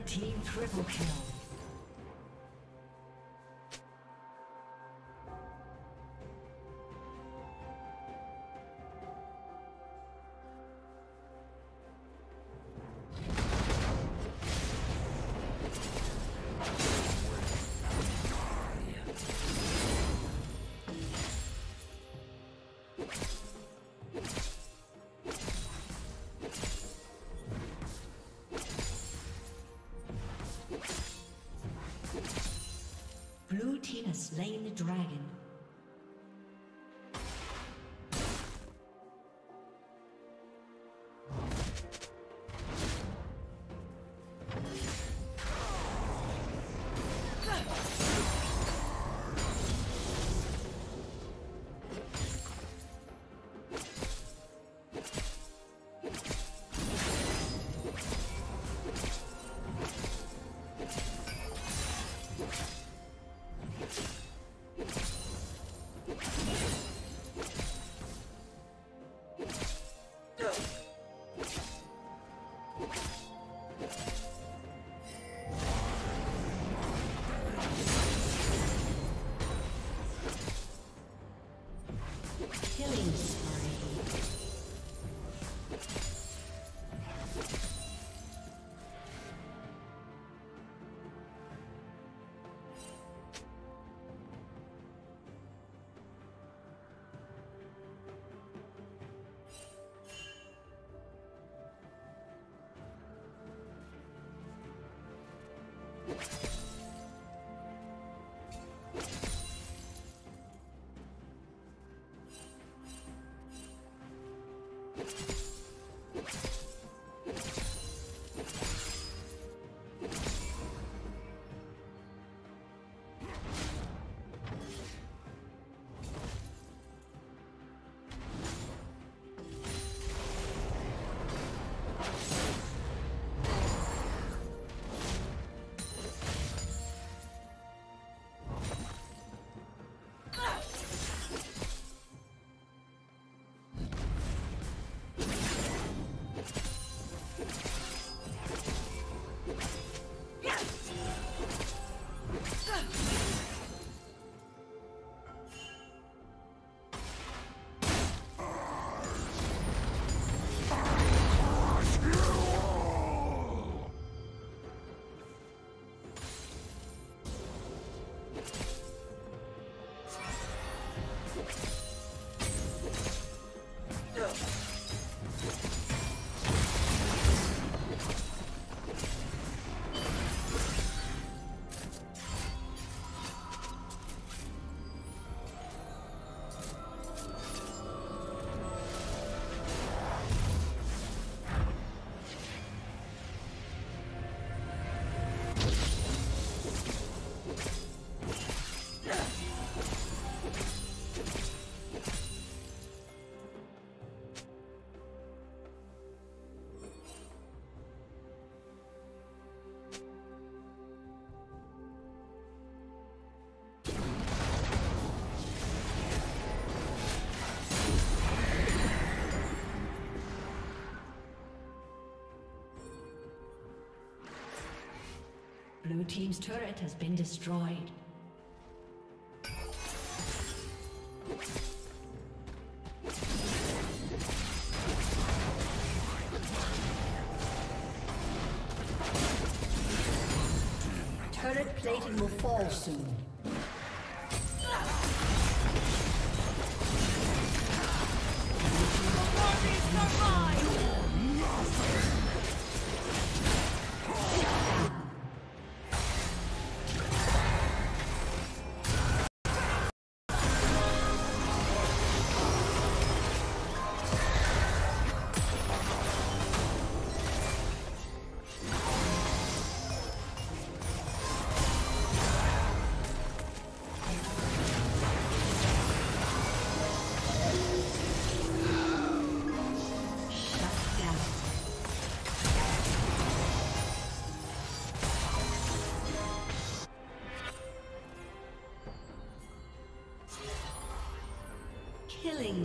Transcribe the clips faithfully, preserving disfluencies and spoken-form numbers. Red team triple kill. Slain the dragon. Blue team's turret has been destroyed. Turret plating will fall soon. Killing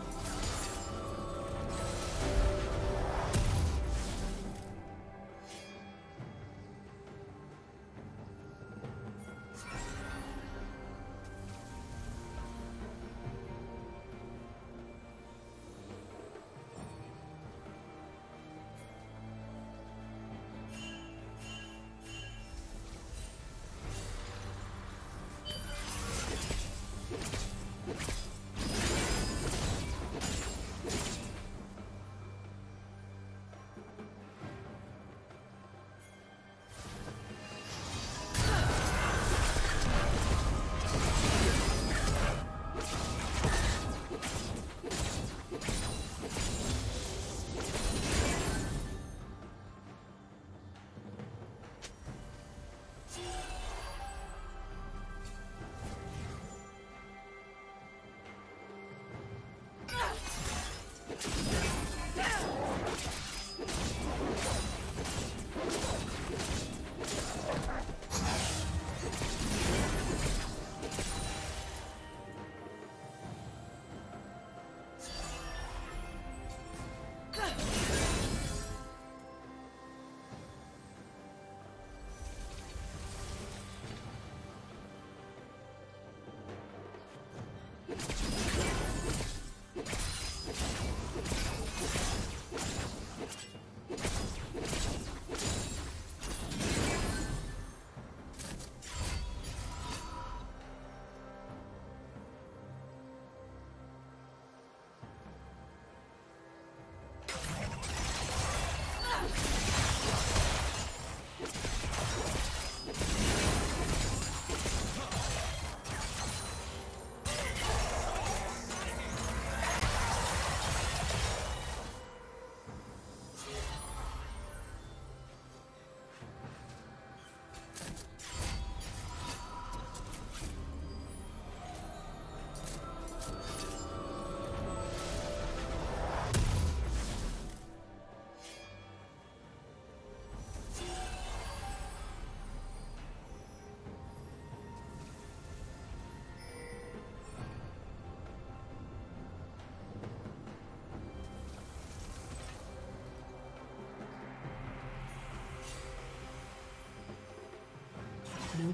Blue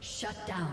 Shut down.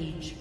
Rampage.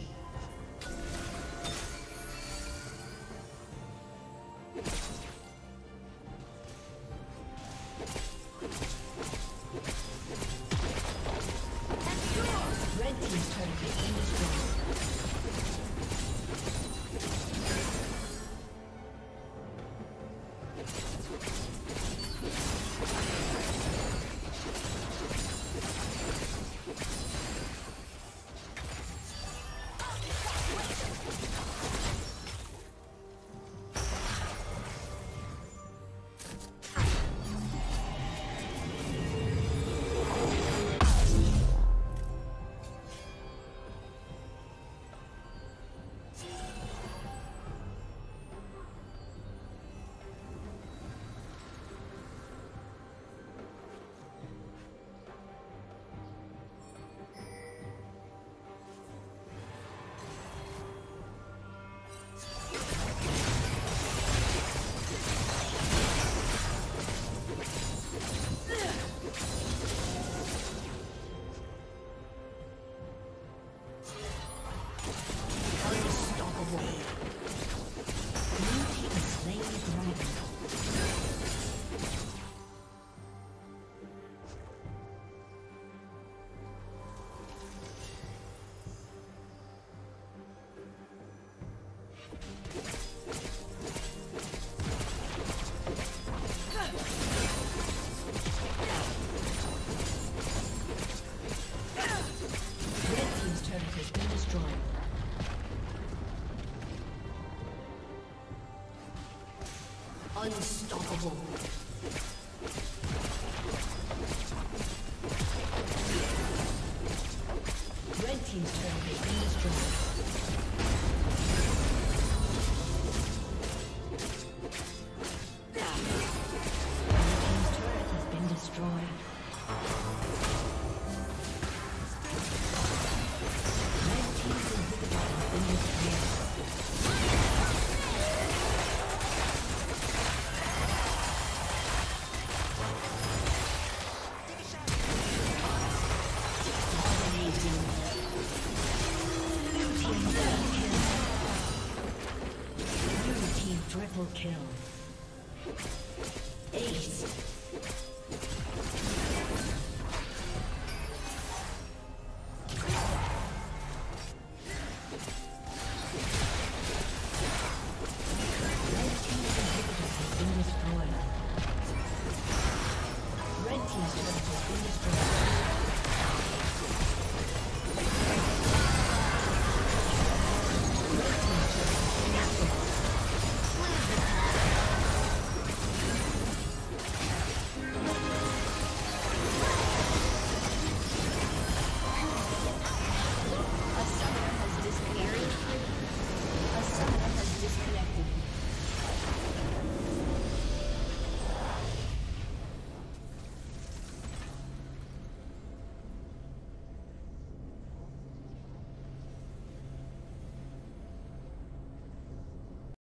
Unstoppable. Red team's turret has been destroyed. Red team's turret has been destroyed. Red team's inhibitor has been destroyed. Triple kill.